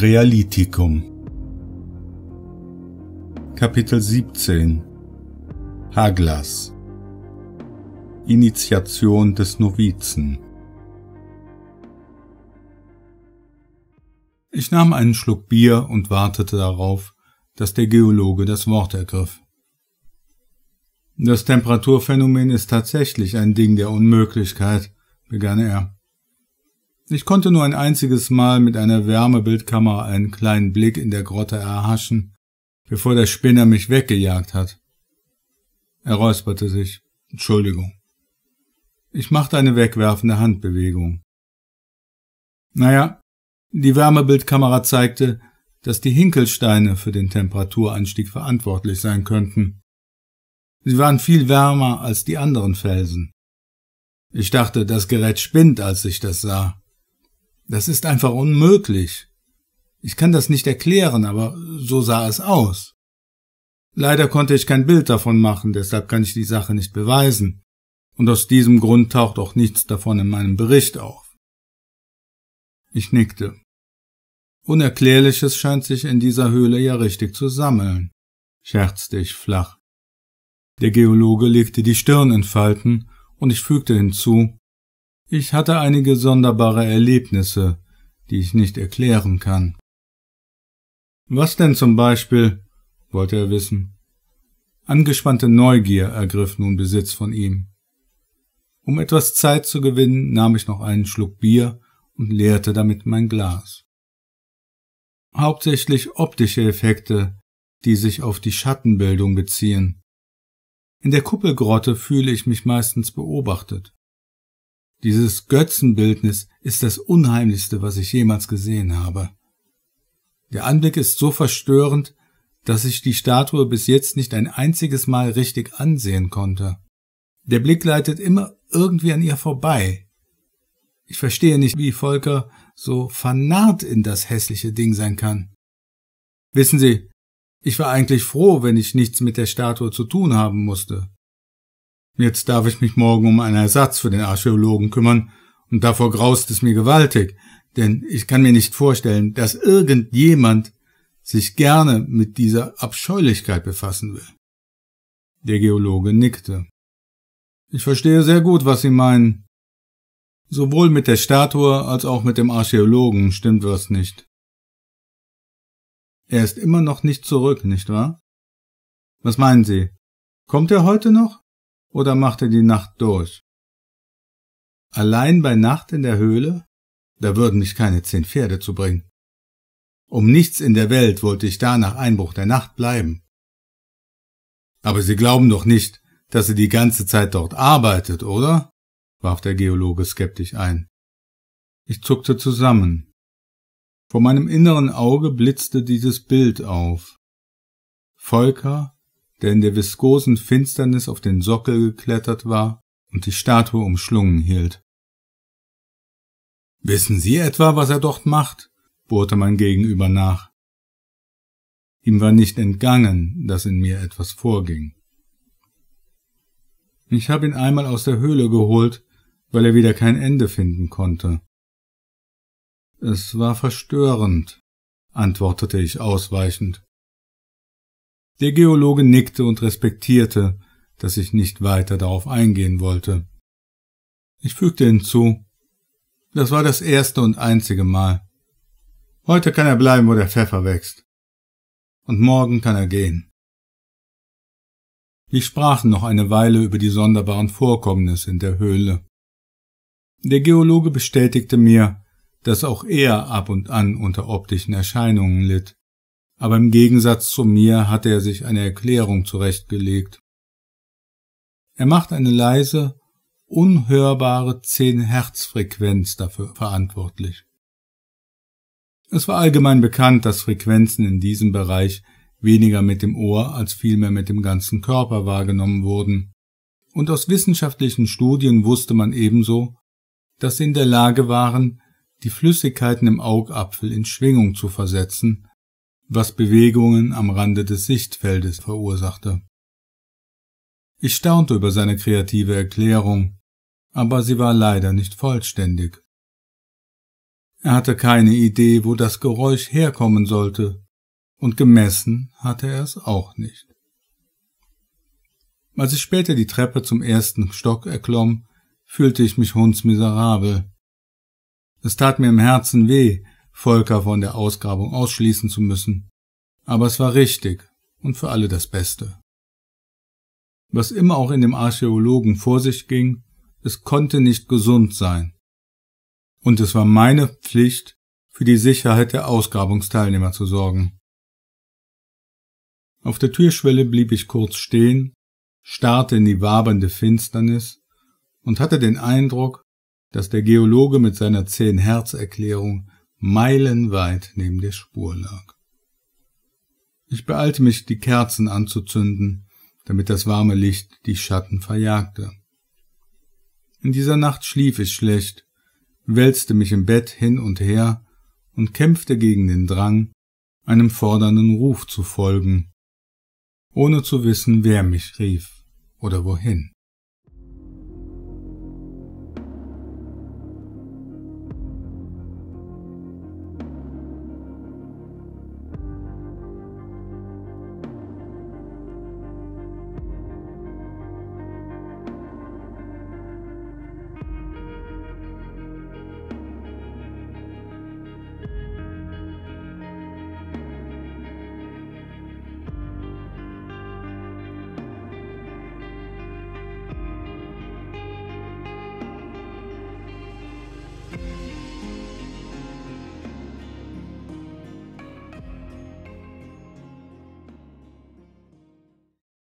Krealithikum Kapitel 17 Haglaz Initiation des Novizen Ich nahm einen Schluck Bier und wartete darauf, dass der Geologe das Wort ergriff. »Das Temperaturphänomen ist tatsächlich ein Ding der Unmöglichkeit«, begann er. Ich konnte nur ein einziges Mal mit einer Wärmebildkamera einen kleinen Blick in der Grotte erhaschen, bevor der Spinner mich weggejagt hat. Er räusperte sich. »Entschuldigung.« Ich machte eine wegwerfende Handbewegung. »Naja, die Wärmebildkamera zeigte, dass die Hinkelsteine für den Temperaturanstieg verantwortlich sein könnten. Sie waren viel wärmer als die anderen Felsen. Ich dachte, das Gerät spinnt, als ich das sah. Das ist einfach unmöglich. Ich kann das nicht erklären, aber so sah es aus. Leider konnte ich kein Bild davon machen, deshalb kann ich die Sache nicht beweisen. Und aus diesem Grund taucht auch nichts davon in meinem Bericht auf.« Ich nickte. »Unerklärliches scheint sich in dieser Höhle ja richtig zu sammeln«, scherzte ich flach. Der Geologe legte die Stirn in Falten und ich fügte hinzu: »Ich hatte einige sonderbare Erlebnisse, die ich nicht erklären kann.« »Was denn zum Beispiel?« wollte er wissen. Angespannte Neugier ergriff nun Besitz von ihm. Um etwas Zeit zu gewinnen, nahm ich noch einen Schluck Bier und leerte damit mein Glas. »Hauptsächlich optische Effekte, die sich auf die Schattenbildung beziehen. In der Kuppelgrotte fühle ich mich meistens beobachtet. Dieses Götzenbildnis ist das Unheimlichste, was ich jemals gesehen habe. Der Anblick ist so verstörend, dass ich die Statue bis jetzt nicht ein einziges Mal richtig ansehen konnte. Der Blick gleitet immer irgendwie an ihr vorbei. Ich verstehe nicht, wie Volker so vernarrt in das hässliche Ding sein kann. Wissen Sie, ich war eigentlich froh, wenn ich nichts mit der Statue zu tun haben musste. Jetzt darf ich mich morgen um einen Ersatz für den Archäologen kümmern, und davor graust es mir gewaltig, denn ich kann mir nicht vorstellen, dass irgendjemand sich gerne mit dieser Abscheulichkeit befassen will.« Der Geologe nickte. »Ich verstehe sehr gut, was Sie meinen. Sowohl mit der Statue als auch mit dem Archäologen stimmt was nicht. Er ist immer noch nicht zurück, nicht wahr? Was meinen Sie? Kommt er heute noch? Oder macht er die Nacht durch? Allein bei Nacht in der Höhle? Da würden mich keine 10 Pferde zu bringen. Um nichts in der Welt wollte ich da nach Einbruch der Nacht bleiben.« »Aber Sie glauben doch nicht, dass sie die ganze Zeit dort arbeitet, oder?« warf der Geologe skeptisch ein. Ich zuckte zusammen. Vor meinem inneren Auge blitzte dieses Bild auf. Volker, der in der viskosen Finsternis auf den Sockel geklettert war und die Statue umschlungen hielt. »Wissen Sie etwa, was er dort macht?« bohrte mein Gegenüber nach. Ihm war nicht entgangen, dass in mir etwas vorging. »Ich habe ihn einmal aus der Höhle geholt, weil er wieder kein Ende finden konnte.« »Es war verstörend«, antwortete ich ausweichend. Der Geologe nickte und respektierte, dass ich nicht weiter darauf eingehen wollte. Ich fügte hinzu: »Das war das erste und einzige Mal. Heute kann er bleiben, wo der Pfeffer wächst. Und morgen kann er gehen.« Wir sprachen noch eine Weile über die sonderbaren Vorkommnisse in der Höhle. Der Geologe bestätigte mir, dass auch er ab und an unter optischen Erscheinungen litt. Aber im Gegensatz zu mir hatte er sich eine Erklärung zurechtgelegt. Er macht eine leise, unhörbare 10-Hertz-Frequenz dafür verantwortlich. Es war allgemein bekannt, dass Frequenzen in diesem Bereich weniger mit dem Ohr als vielmehr mit dem ganzen Körper wahrgenommen wurden. Und aus wissenschaftlichen Studien wusste man ebenso, dass sie in der Lage waren, die Flüssigkeiten im Augapfel in Schwingung zu versetzen, was Bewegungen am Rande des Sichtfeldes verursachte. Ich staunte über seine kreative Erklärung, aber sie war leider nicht vollständig. Er hatte keine Idee, wo das Geräusch herkommen sollte, und gemessen hatte er es auch nicht. Als ich später die Treppe zum ersten Stock erklomm, fühlte ich mich hundsmiserabel. Es tat mir im Herzen weh, Volker von der Ausgrabung ausschließen zu müssen, aber es war richtig und für alle das Beste. Was immer auch in dem Archäologen vor sich ging, es konnte nicht gesund sein. Und es war meine Pflicht, für die Sicherheit der Ausgrabungsteilnehmer zu sorgen. Auf der Türschwelle blieb ich kurz stehen, starrte in die wabernde Finsternis und hatte den Eindruck, dass der Geologe mit seiner 10-Hertz-Erklärung meilenweit neben der Spur lag. Ich beeilte mich, die Kerzen anzuzünden, damit das warme Licht die Schatten verjagte. In dieser Nacht schlief ich schlecht, wälzte mich im Bett hin und her und kämpfte gegen den Drang, einem fordernden Ruf zu folgen, ohne zu wissen, wer mich rief oder wohin.